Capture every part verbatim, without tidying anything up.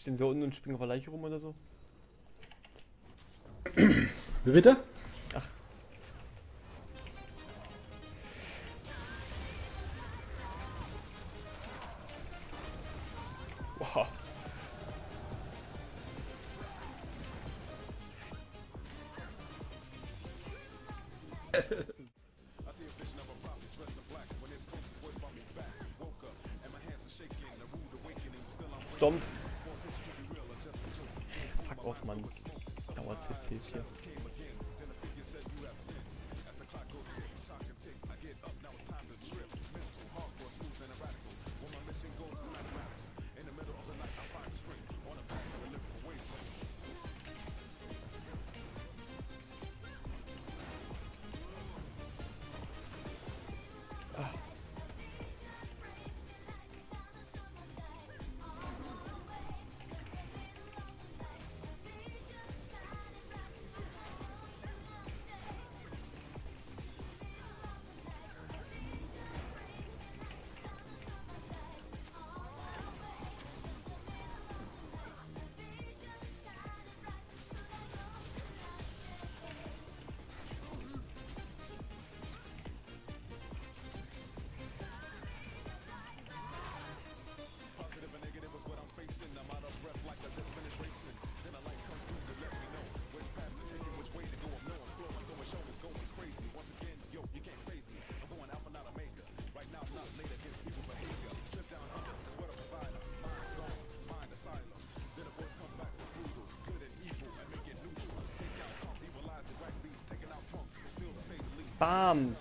Ich stehe da unten und springe auf der Leiche rum oder so. Wie bitte? Ach. Oha. Stompt. Fuck off, Mann. Dauert's jetzt hier. Bam!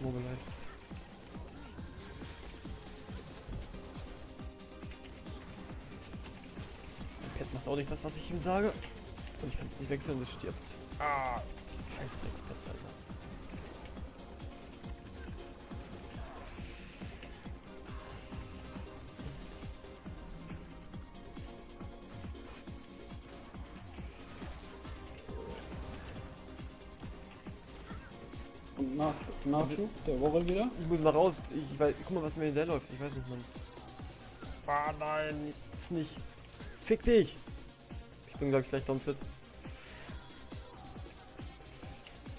Mobilize. Der Pet macht auch nicht das, was ich ihm sage. Und ich kann es nicht wechseln, das stirbt. Ah, scheiß Dreckspets, Alter. Und nach, Nachschub, der Woche wieder? Ich muss mal raus, ich weiß, guck mal, was mir hinterherläuft, ich weiß nicht, Mann. Ah, nein, jetzt nicht. Fick dich! Ich bin, glaube ich, gleich downstit.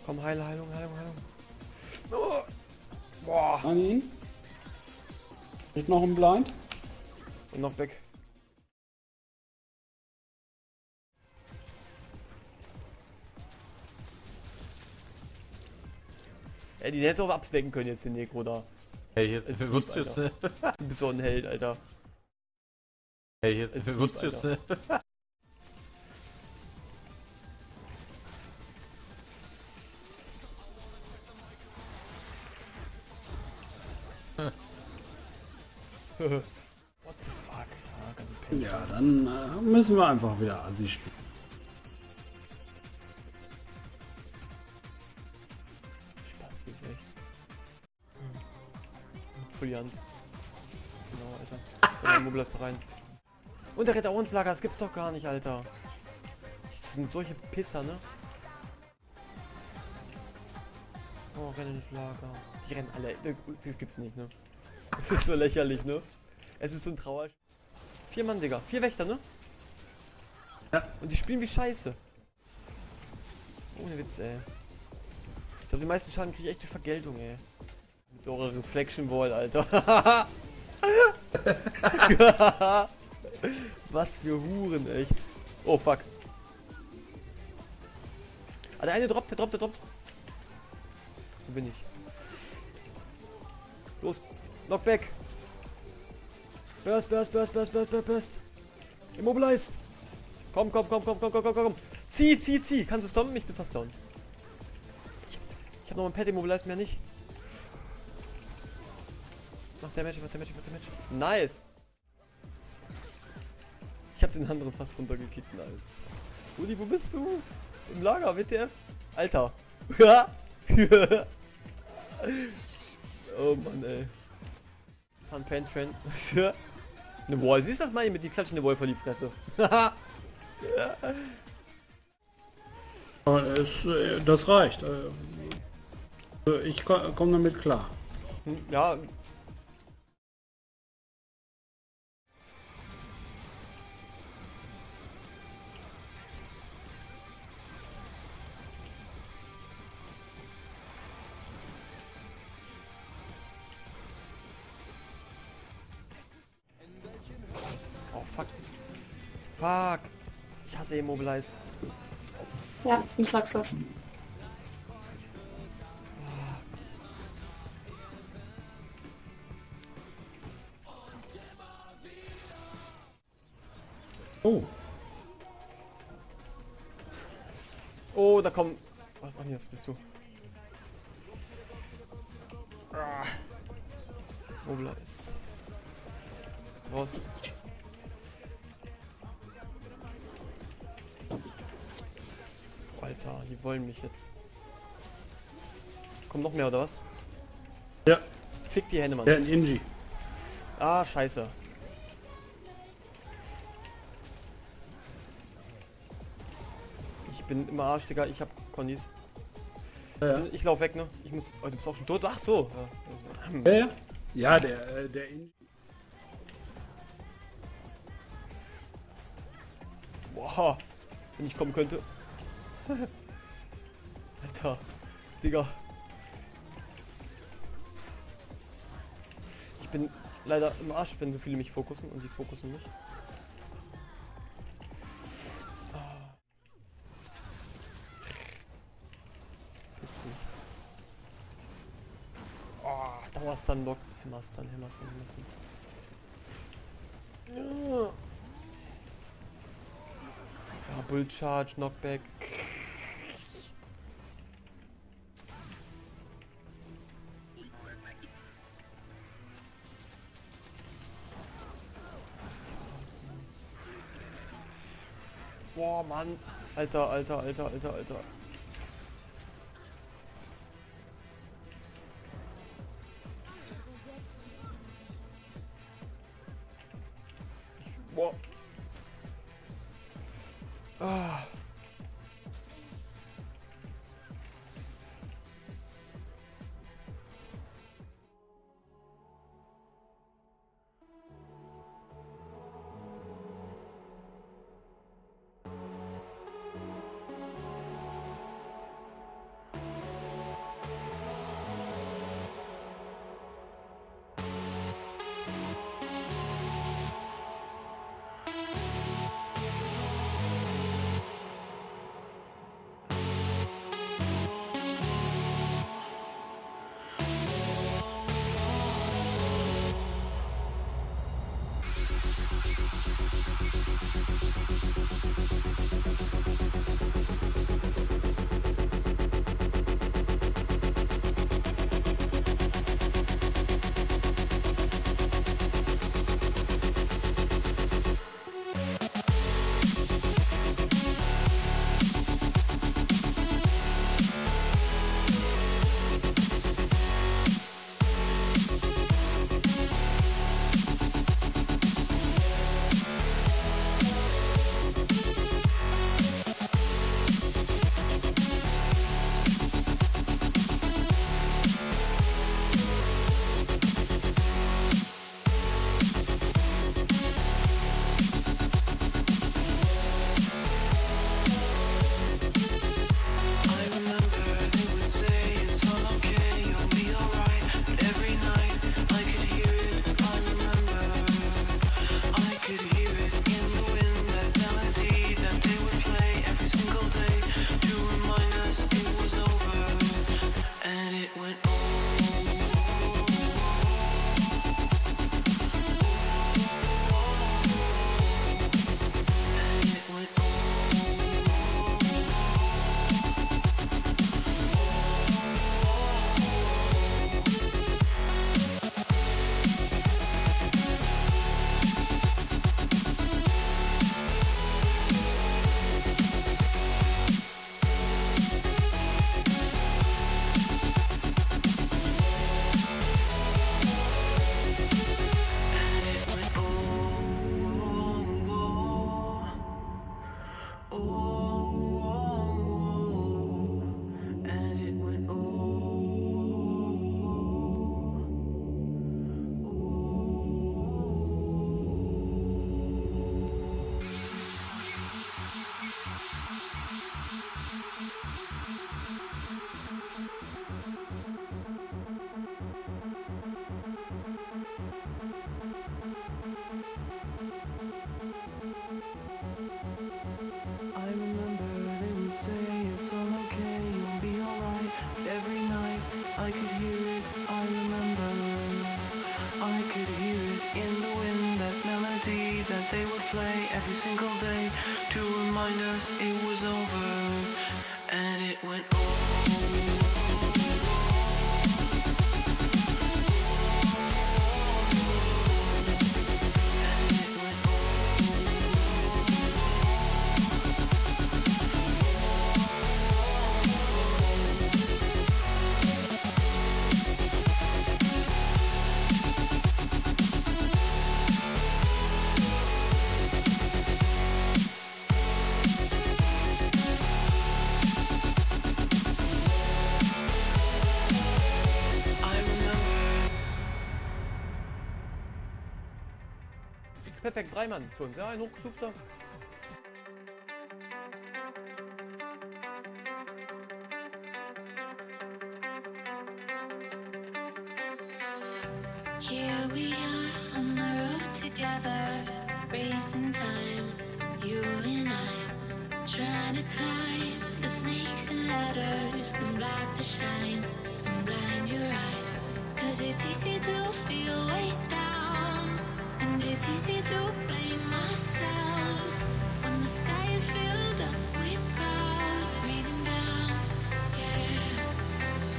Komm, Heil, Heilung, Heilung, Heilung. Oh. Boah. An ihn. Mit noch ein Blind. Und noch weg. Ey, die hättest du auch abstecken können jetzt, den Negro da. Hey, jetzt, jetzt wird's jetzt, ne? Du bist so ein Held, Alter. Hey, jetzt, jetzt, jetzt wird's jetzt, ne? What the fuck? Ah, ganz okay. Ja, dann äh, müssen wir einfach wieder Asi spielen. Spaß ist echt. Foliant. Genau, Alter. Der Mobile ist rein. Und der Retter uns Lager, das gibt's doch gar nicht, Alter. Das sind solche Pisser, ne? Oh, rennen ins Lager. Die rennen alle. Das, das gibt's nicht, ne? Es ist so lächerlich, ne? Es ist so ein Trauer... Vier Mann, Digga. Vier Wächter, ne? Ja. Und die spielen wie Scheiße. Ohne Witz, ey. Ich glaube, den meisten Schaden kriege ich echt durch Vergeltung, ey. Mit eurer Reflection Wall, Alter. Was für Huren, echt. Oh, fuck. Ah, der eine droppt, der droppt, der droppt. Wo bin ich? Los. Knockback! Burst, burst, burst, burst, burst, burst, burst! Immobilize! Komm, komm, komm, komm, komm, komm, komm, komm! Zieh, zieh, zieh! Kannst du stoppen? Ich bin fast down. Ich hab noch ein Pet, Immobilize mehr nicht. Mach der Match, mach der Match, mach der Match. Nice! Ich hab den anderen fast runtergekickt, nice. Uli, wo bist du? Im Lager, W T F? Alter! Oh Mann, ey. Fun Pain Train. Eine Wall. Siehst du das mal hier mit die klatschende Wall vor die Fresse? Haha. Das reicht. Ich komme damit klar. Ja. Oh fuck. Fuck. Ich hasse Immobilize. Ja, du sagst das. Oh. Oh, da kommen... Was an jetzt bist du? Ah. Immobilize. Jetzt raus. Alter, die wollen mich jetzt. Kommt noch mehr, oder was? Ja. Fick die Hände, Mann. Ja, ein Inji. Ah, scheiße. Ich bin immer Arsch, Digga. Ich hab Condies. Ja, ja. Ich lauf weg, ne? Ich muss... Oh, du bist auch schon tot? Ach so. Ja, ja. Ja, der, der Inji. Boah. Wenn ich kommen könnte. Alter, Digga. Ich bin leider im Arsch, wenn so viele mich fokussen und sie fokussen mich. Ah. Bisschen. Oh, Dauerstun-Block. Hämmerstun, Hämmerstun, Hämmerstun. Ja. Ja, Bull-Charge, Knockback. Boah, Mann. Alter, alter, alter, alter, alter. Boah. Ah. it was over, and it went over. Perfekt, drei Mann für uns, ja, ein hochgeschubter. Here we are on the road together, racing time, you and I, trying to climb the snakes and ladders, and block the shine, and blind your eyes, cause it's easy to feel weight down. It's easy to blame ourselves when the sky is filled up with clouds raining down, yeah.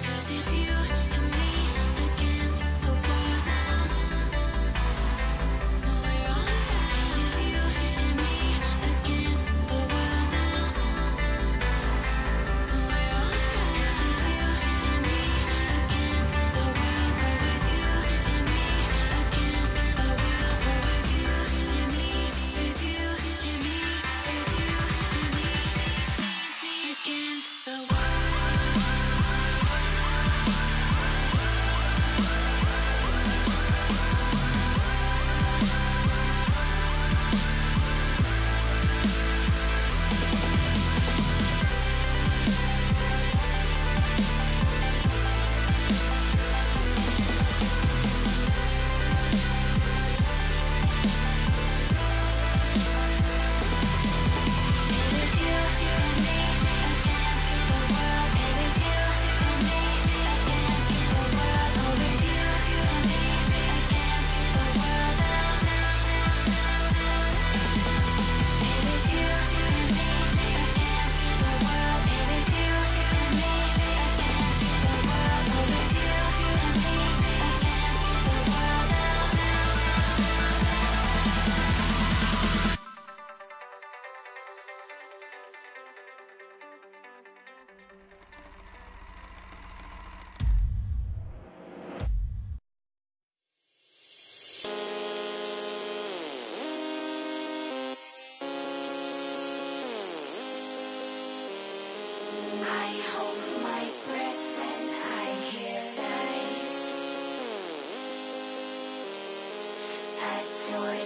Cause it's you and me against the world now. No, we're alright. It's you and me against the world now. No, we're alright. Cause it's you and me against the world. But it's you and me against the world.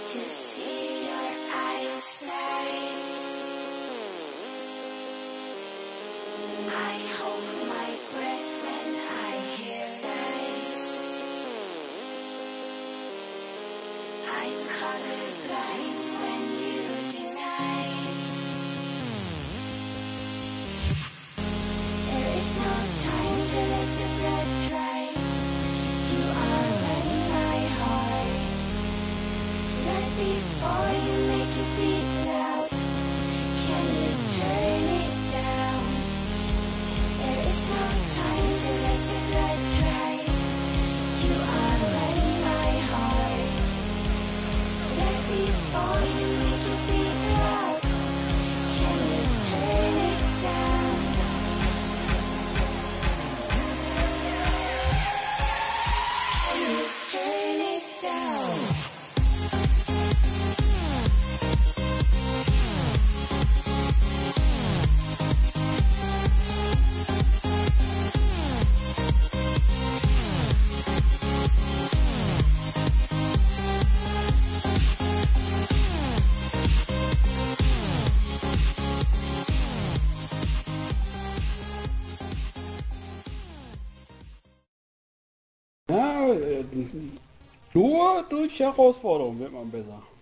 To see your eyes fly, I hold my breath when I hear lies. I'm colorblind when you deny. There is no time to let the blood dry. You are running my heart. Not before you make it beat loud. Can you turn it down? There is no time to let the blood dry. You are running my heart. Not before you make it beat loud. Can you turn it down? Can you turn it down? Nur durch Herausforderung wird man besser.